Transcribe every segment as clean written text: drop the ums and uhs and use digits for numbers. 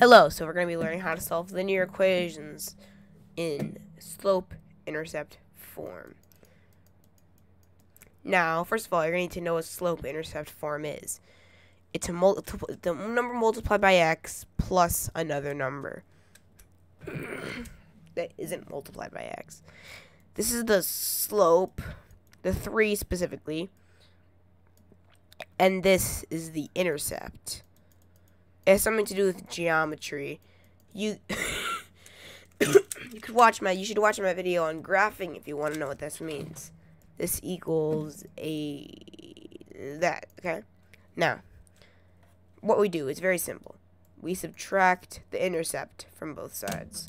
Hello, so we're going to be learning how to solve linear equations in slope-intercept form. Now, first of all, you're going to need to know what slope-intercept form is. It's the number multiplied by x plus another number that isn't multiplied by x. This is the slope, the 3 specifically, and this is the intercept. It has something to do with geometry. You should watch my video on graphing if you want to know what this means. This equals that, okay? Now, what we do is very simple. We subtract the intercept from both sides.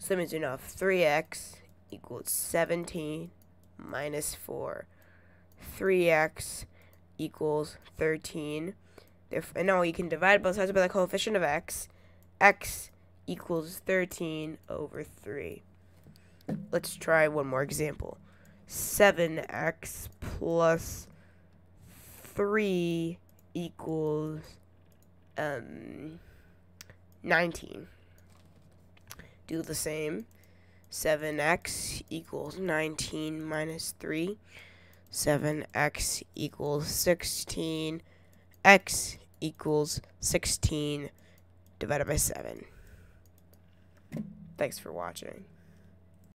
So that means we now have 3x equals 17 minus 4. 3x equals 13. And now you can divide both sides by the coefficient of x. X equals 13 over 3. Let's try one more example. 7x plus 3 equals 19. Do the same. 7x equals 19 minus 3. 7x equals 16. X equals 16 divided by 7. Thanks for watching.